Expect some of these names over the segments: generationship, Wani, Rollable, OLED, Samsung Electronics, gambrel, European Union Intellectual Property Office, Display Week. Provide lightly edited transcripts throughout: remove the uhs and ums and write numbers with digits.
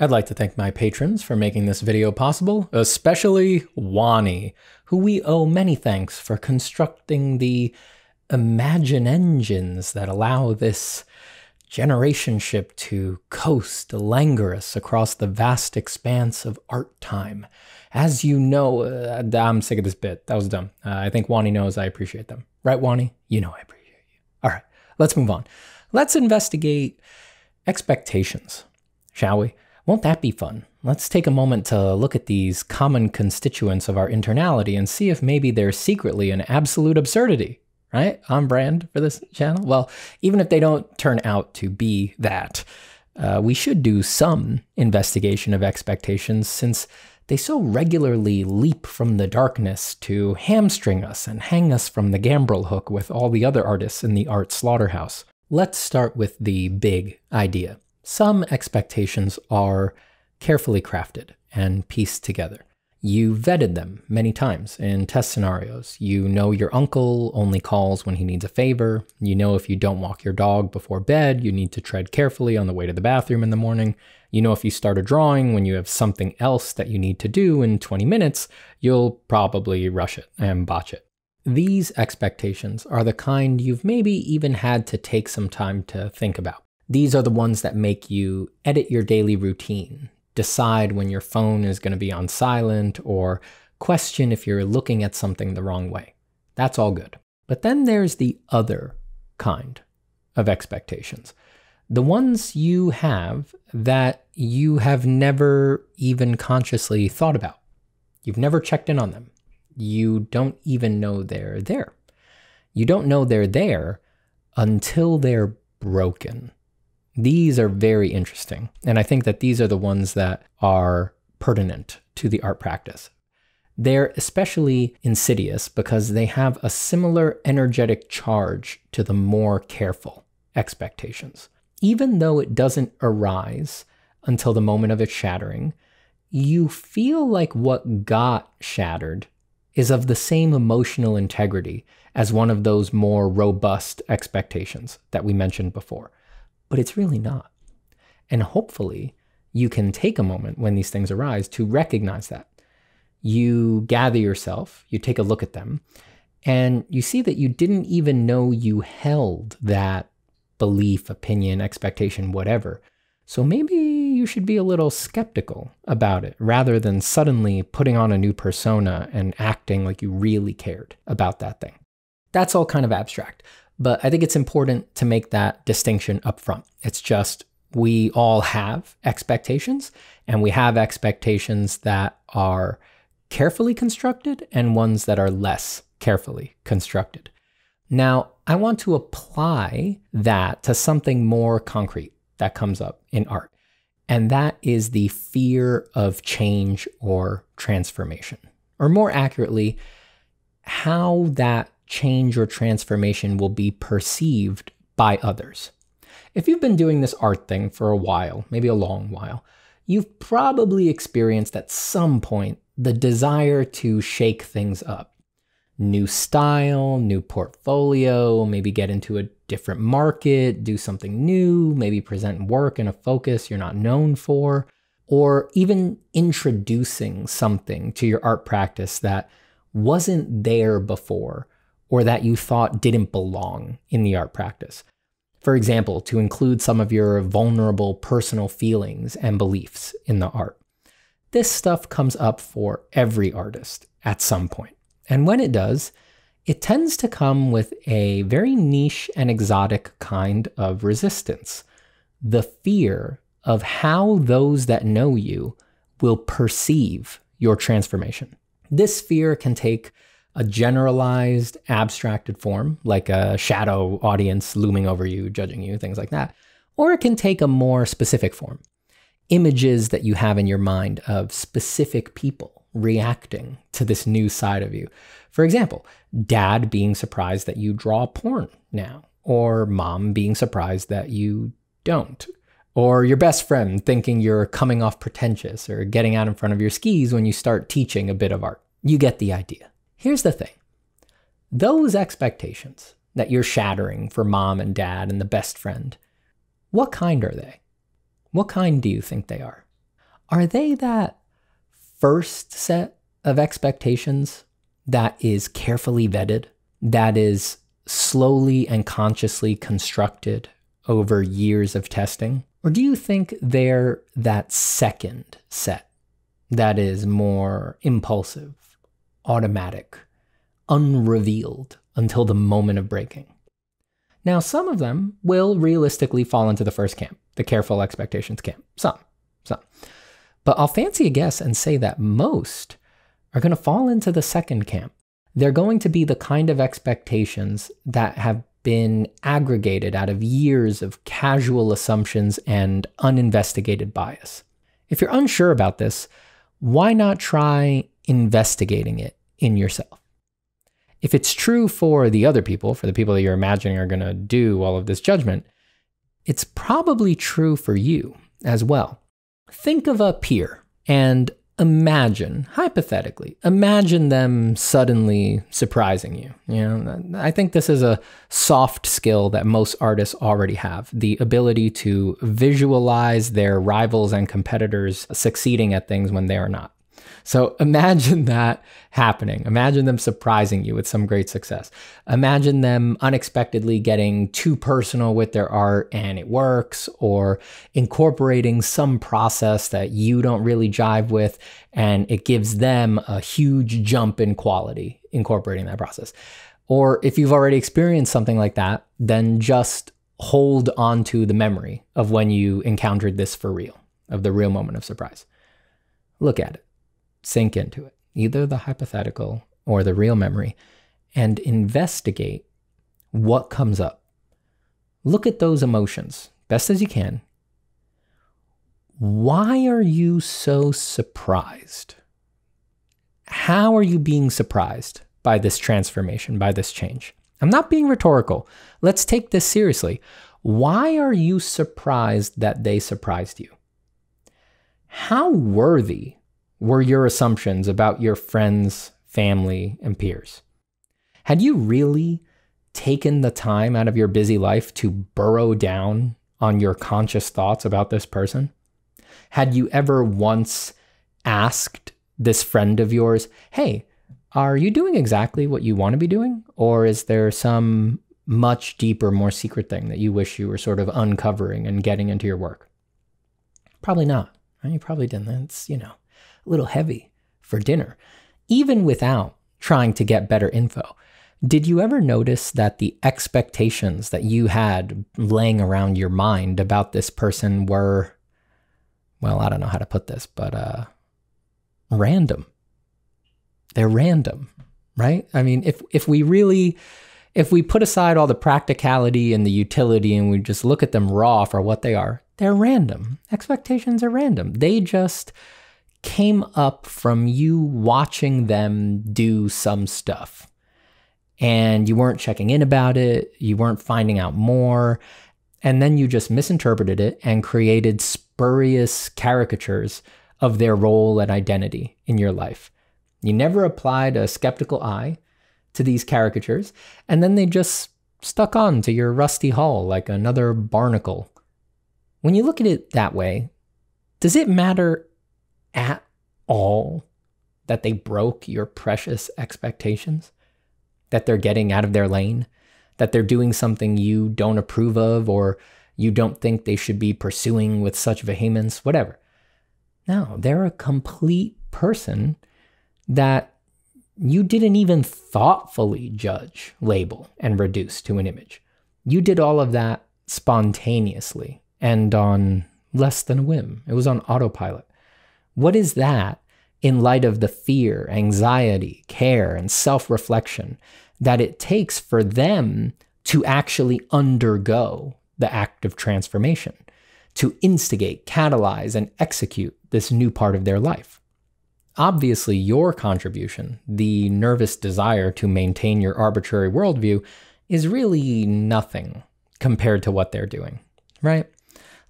I'd like to thank my patrons for making this video possible, especially Wani, who we owe many thanks for constructing the Imagine engines that allow this generationship to coast languorous across the vast expanse of art time. As you know, I'm sick of this bit. That was dumb. I think Wani knows I appreciate them. Right, Wani? You know I appreciate you. All right, let's move on. Let's investigate expectations, shall we? Won't that be fun? Let's take a moment to look at these common constituents of our internality and see if maybe they're secretly an absolute absurdity. Right? On brand for this channel? Well, even if they don't turn out to be that, we should do some investigation of expectations since they so regularly leap from the darkness to hamstring us and hang us from the gambrel hook with all the other artists in the art slaughterhouse. Let's start with the big idea. Some expectations are carefully crafted and pieced together. You vetted them many times in test scenarios. You know your uncle only calls when he needs a favor. You know if you don't walk your dog before bed, you need to tread carefully on the way to the bathroom in the morning. You know if you start a drawing when you have something else that you need to do in 20 minutes, you'll probably rush it and botch it. These expectations are the kind you've maybe even had to take some time to think about. These are the ones that make you edit your daily routine, decide when your phone is going to be on silent, or question if you're looking at something the wrong way. That's all good. But then there's the other kind of expectations. The ones you have that you have never even consciously thought about. You've never checked in on them. You don't even know they're there. You don't know they're there until they're broken. These are very interesting, and I think that these are the ones that are pertinent to the art practice. They're especially insidious because they have a similar energetic charge to the more careful expectations. Even though it doesn't arise until the moment of its shattering, you feel like what got shattered is of the same emotional integrity as one of those more robust expectations that we mentioned before. But it's really not. And hopefully you can take a moment when these things arise to recognize that. You gather yourself, you take a look at them, and you see that you didn't even know you held that belief, opinion, expectation, whatever. So maybe you should be a little skeptical about it rather than suddenly putting on a new persona and acting like you really cared about that thing. That's all kind of abstract. But I think it's important to make that distinction up front. It's just we all have expectations, and we have expectations that are carefully constructed and ones that are less carefully constructed. Now, I want to apply that to something more concrete that comes up in art, and that is the fear of change or transformation, or more accurately, how that change or transformation will be perceived by others. If you've been doing this art thing for a while, maybe a long while, you've probably experienced at some point the desire to shake things up. New style, new portfolio, maybe get into a different market, do something new, maybe present work in a focus you're not known for, or even introducing something to your art practice that wasn't there before, or that you thought didn't belong in the art practice. For example, to include some of your vulnerable personal feelings and beliefs in the art. This stuff comes up for every artist at some point. And when it does, it tends to come with a very niche and exotic kind of resistance. The fear of how those that know you will perceive your transformation. This fear can take a generalized, abstracted form, like a shadow audience looming over you, judging you, things like that. Or it can take a more specific form. Images that you have in your mind of specific people reacting to this new side of you. For example, dad being surprised that you draw porn now, or mom being surprised that you don't, or your best friend thinking you're coming off pretentious or getting out in front of your skis when you start teaching a bit of art. You get the idea. Here's the thing. Those expectations that you're shattering for mom and dad and the best friend, what kind are they? What kind do you think they are? are they that first set of expectations that is carefully vetted, that is slowly and consciously constructed over years of testing? Or do you think they're that second set that is more impulsive, automatic, unrevealed until the moment of breaking? Now, some of them will realistically fall into the first camp, the careful expectations camp. Some. But I'll fancy a guess and say that most are going to fall into the second camp. They're going to be the kind of expectations that have been aggregated out of years of casual assumptions and uninvestigated bias. If you're unsure about this, why not try investigating it in yourself? If it's true for the other people, for the people that you're imagining are going to do all of this judgment, it's probably true for you as well. Think of a peer and imagine, hypothetically, imagine them suddenly surprising you. You know, I think this is a soft skill that most artists already have, the ability to visualize their rivals and competitors succeeding at things when they are not. So imagine that happening. Imagine them surprising you with some great success. Imagine them unexpectedly getting too personal with their art and it works, or incorporating some process that you don't really jive with and it gives them a huge jump in quality incorporating that process. Or if you've already experienced something like that, then just hold on to the memory of when you encountered this for real, of the real moment of surprise. Look at it. Sink into it, either the hypothetical or the real memory, and investigate what comes up. Look at those emotions best as you can. Why are you so surprised? How are you being surprised by this transformation, by this change? I'm not being rhetorical. Let's take this seriously. Why are you surprised that they surprised you? How worthy were your assumptions about your friends, family, and peers? Had you really taken the time out of your busy life to burrow down on your conscious thoughts about this person? Had you ever once asked this friend of yours, hey, are you doing exactly what you want to be doing? Or is there some much deeper, more secret thing that you wish you were sort of uncovering and getting into your work? Probably not. You probably didn't. That's, you know, a little heavy for dinner. Even without trying to get better info, did you ever notice that the expectations that you had laying around your mind about this person were, well, I don't know how to put this, but random? They're random, right? I mean, if we put aside all the practicality and the utility and we just look at them raw for what they are, they're random. Expectations are random. They just came up from you watching them do some stuff, and you weren't checking in about it, you weren't finding out more, and then you just misinterpreted it and created spurious caricatures of their role and identity in your life. You never applied a skeptical eye to these caricatures, and then they just stuck on to your rusty hull like another barnacle. When you look at it that way, does it matter at all that they broke your precious expectations? That they're getting out of their lane? That they're doing something you don't approve of or you don't think they should be pursuing with such vehemence? Whatever. No, they're a complete person that you didn't even thoughtfully judge, label, and reduce to an image. You did all of that spontaneously and on less than a whim. It was on autopilot. What is that in light of the fear, anxiety, care, and self-reflection that it takes for them to actually undergo the act of transformation, to instigate, catalyze, and execute this new part of their life? Obviously, your contribution, the nervous desire to maintain your arbitrary worldview, is really nothing compared to what they're doing, right?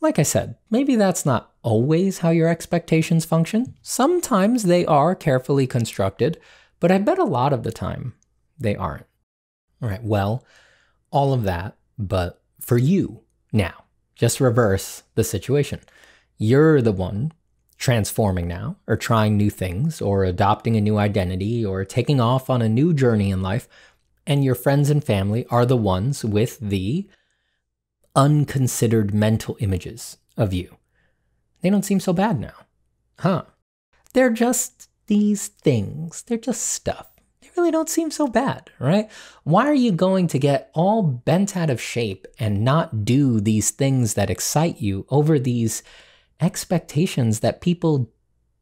Like I said, maybe that's not always how your expectations function. Sometimes they are carefully constructed, but I bet a lot of the time they aren't. All right, well, all of that, but for you now, just reverse the situation. You're the one transforming now, or trying new things, or adopting a new identity, or taking off on a new journey in life, and your friends and family are the ones with the unconsidered mental images of you. They don't seem so bad now. Huh. They're just these things. They're just stuff. They really don't seem so bad, right? Why are you going to get all bent out of shape and not do these things that excite you over these expectations that people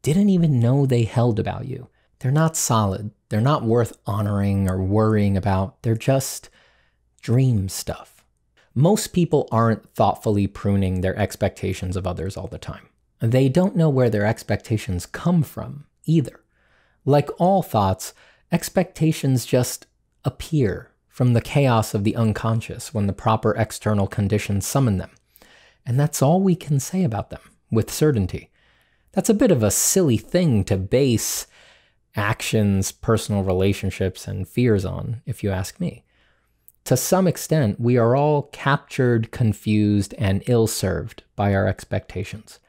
didn't even know they held about you? They're not solid. They're not worth honoring or worrying about. They're just dream stuff. Most people aren't thoughtfully pruning their expectations of others all the time. They don't know where their expectations come from either. Like all thoughts, expectations just appear from the chaos of the unconscious when the proper external conditions summon them. And that's all we can say about them with certainty. That's a bit of a silly thing to base actions, personal relationships, and fears on, if you ask me. To some extent, we are all captured, confused, and ill-served by our expectations.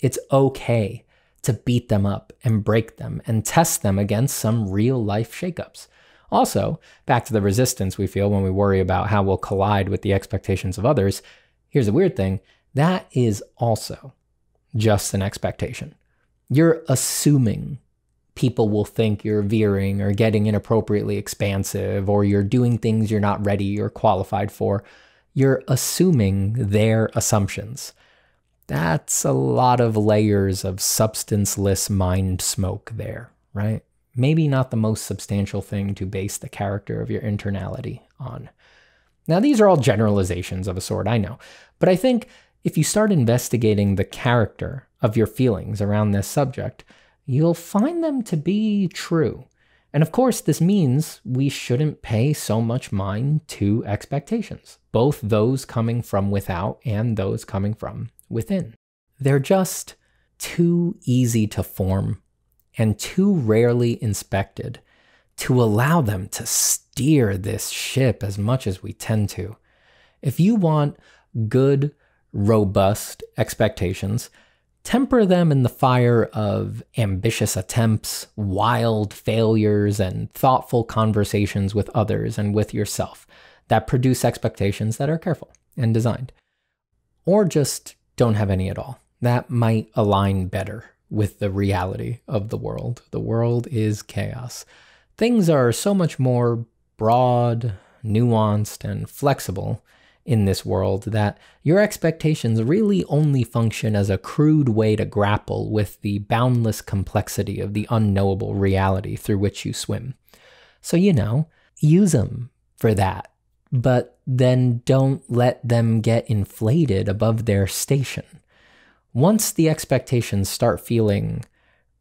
It's okay to beat them up and break them and test them against some real-life shakeups. Also, back to the resistance we feel when we worry about how we'll collide with the expectations of others, here's a weird thing, that is also just an expectation. You're assuming people will think you're veering or getting inappropriately expansive, or you're doing things you're not ready or qualified for. You're assuming their assumptions. That's a lot of layers of substanceless mind smoke there, right? Maybe not the most substantial thing to base the character of your internality on. Now, these are all generalizations of a sort, I know, but I think if you start investigating the character of your feelings around this subject, you'll find them to be true. And of course, this means we shouldn't pay so much mind to expectations, both those coming from without and those coming from within. They're just too easy to form and too rarely inspected to allow them to steer this ship as much as we tend to. If you want good, robust expectations, temper them in the fire of ambitious attempts, wild failures, and thoughtful conversations with others and with yourself that produce expectations that are careful and designed. Or just don't have any at all. That might align better with the reality of the world. The world is chaos. Things are so much more broad, nuanced, and flexible in this world that your expectations really only function as a crude way to grapple with the boundless complexity of the unknowable reality through which you swim. So, you know, use them for that, but then don't let them get inflated above their station. Once the expectations start feeling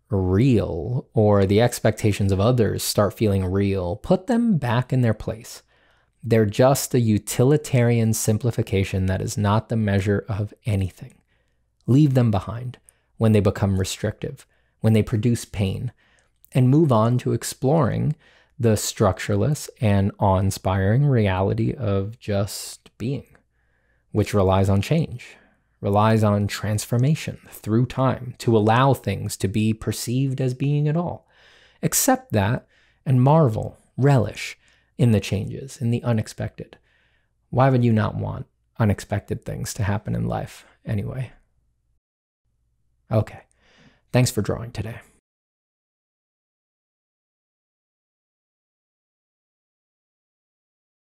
real, or the expectations of others start feeling real, put them back in their place. They're just a utilitarian simplification that is not the measure of anything. Leave them behind when they become restrictive, when they produce pain, and move on to exploring the structureless and awe-inspiring reality of just being, which relies on change, relies on transformation through time to allow things to be perceived as being at all. Accept that and marvel, relish, in the changes, in the unexpected. Why would you not want unexpected things to happen in life anyway? Okay, thanks for drawing today.